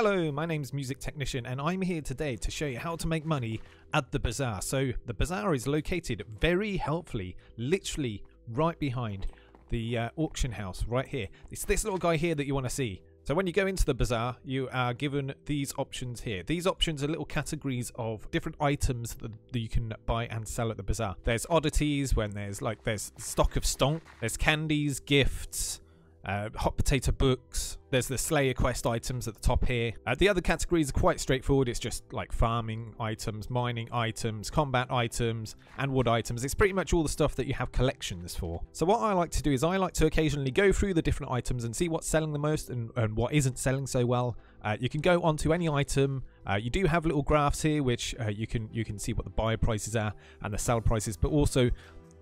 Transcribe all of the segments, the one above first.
Hello, my name's Music Technician and I'm here today to show you how to make money at the Bazaar. So the Bazaar is located very helpfully, literally right behind the auction house right here. It's this little guy here that you want to see. So when you go into the Bazaar, you are given these options here. These options are little categories of different items that you can buy and sell at the Bazaar. There's oddities, when there's stock of stonk, there's candies, gifts, hot potato books. There's the Slayer quest items at the top here. The other categories are quite straightforward. It's just like farming items, mining items, combat items, and wood items. It's pretty much all the stuff that you have collections for. So what I like to do is I like to occasionally go through the different items and see what's selling the most and what isn't selling so well. You can go onto any item. You do have little graphs here which you can see what the buy prices are and the sell prices, but also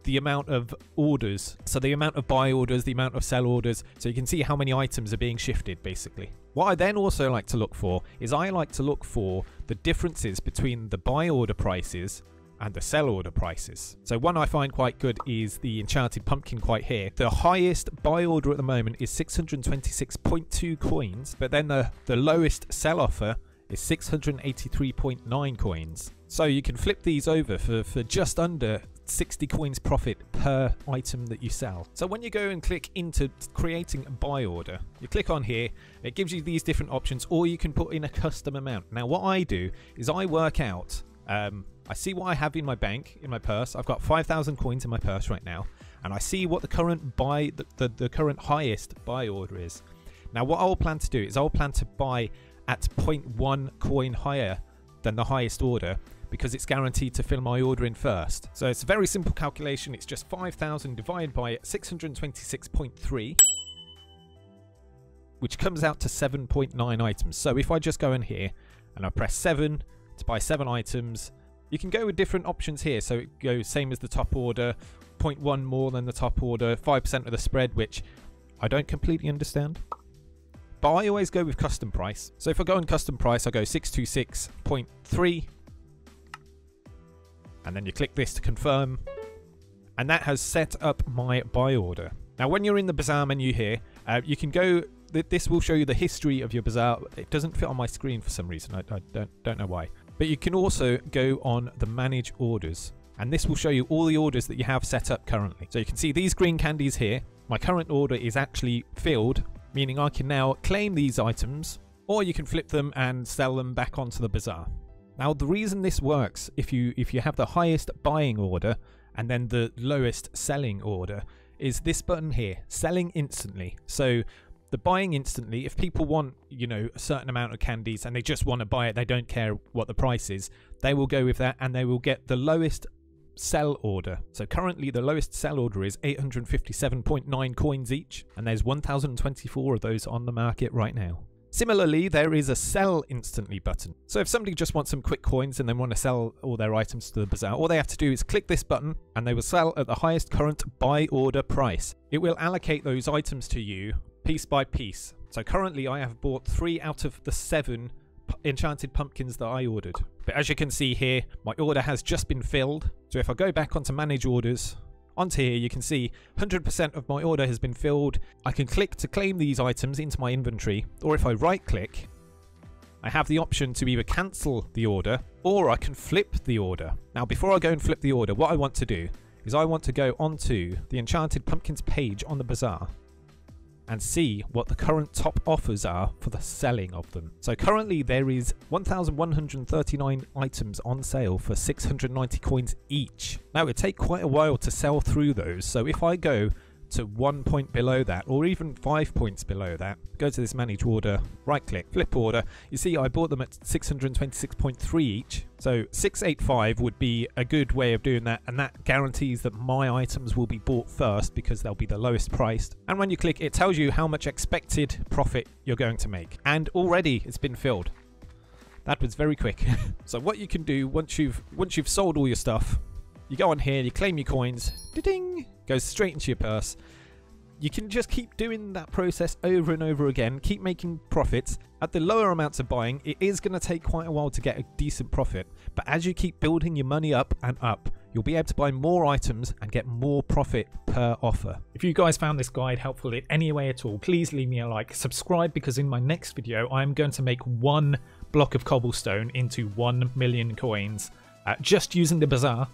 the amount of orders, so the amount of buy orders, the amount of sell orders, so you can see how many items are being shifted basically. What I then also like to look for is I like to look for the differences between the buy order prices and the sell order prices. So one I find quite good is the Enchanted Pumpkin quite here. The highest buy order at the moment is 626.2 coins, but then the lowest sell offer is 683.9 coins. So you can flip these over for just under 60 coins profit per item that you sell. So when you go and click into creating a buy order, you click on here, it gives you these different options, or you can put in a custom amount. Now what I do is I work out, I see what I have in my bank, in my purse. I've got 5,000 coins in my purse right now, and I see what the current the current highest buy order is. Now what I'll plan to do is I'll plan to buy at 0.1 coin higher than the highest order, because it's guaranteed to fill my order in first. So it's a very simple calculation. It's just 5,000 divided by 626.3, which comes out to 7.9 items. So if I just go in here and I press 7 to buy 7 items, you can go with different options here. So it goes same as the top order, 0.1 more than the top order, 5% of the spread, which I don't completely understand. But I always go with custom price. So if I go on custom price, I go 626.3. And then you click this to confirm, and that has set up my buy order. Now when you're in the Bazaar menu here, you can go, this will show you the history of your Bazaar. It doesn't fit on my screen for some reason, I don't know why. But you can also go on the manage orders, and this will show you all the orders that you have set up currently. So you can see these green candies here, my current order is actually filled, meaning I can now claim these items, or you can flip them and sell them back onto the Bazaar. Now the reason this works, if you have the highest buying order and then the lowest selling order, is this button here, selling instantly. So the buying instantly, if people want, you know, a certain amount of candies and they just want to buy it, they don't care what the price is, they will go with that and they will get the lowest sell order. So currently the lowest sell order is 857.9 coins each, and there's 1,024 of those on the market right now. Similarly, there is a sell instantly button. So if somebody just wants some quick coins and they want to sell all their items to the Bazaar, all they have to do is click this button and they will sell at the highest current buy order price. It will allocate those items to you piece by piece. So currently I have bought 3 out of the 7 enchanted pumpkins that I ordered. But as you can see here, my order has just been filled. So if I go back onto manage orders, onto here you can see 100% of my order has been filled. I can click to claim these items into my inventory, or if I right click, I have the option to either cancel the order or I can flip the order. Now before I go and flip the order, what I want to do is I want to go onto the Enchanted Pumpkins page on the Bazaar and see what the current top offers are for the selling of them. So currently there is 1,139 items on sale for 690 coins each. Now it would take quite a while to sell through those, so if I go to 1 point below that, or even 5 points below that, go to this manage order, right click, flip order, you see I bought them at 626.3 each, so 685 would be a good way of doing that, and that guarantees that my items will be bought first because they'll be the lowest priced. And when you click, it tells you how much expected profit you're going to make, and already it's been filled. That was very quick. So what you can do once you've sold all your stuff, you go on here, you claim your coins, ding, goes straight into your purse. You can just keep doing that process over and over again, keep making profits. At the lower amounts of buying, it is going to take quite a while to get a decent profit, but as you keep building your money up and up, You'll be able to buy more items and get more profit per offer. If you guys found this guide helpful in any way at all, please leave me a like, subscribe, because in my next video I'm going to make one block of cobblestone into 1,000,000 coins just using the bazaar.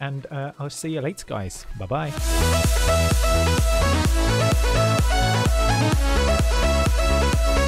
And I'll see you later, guys. Bye-bye.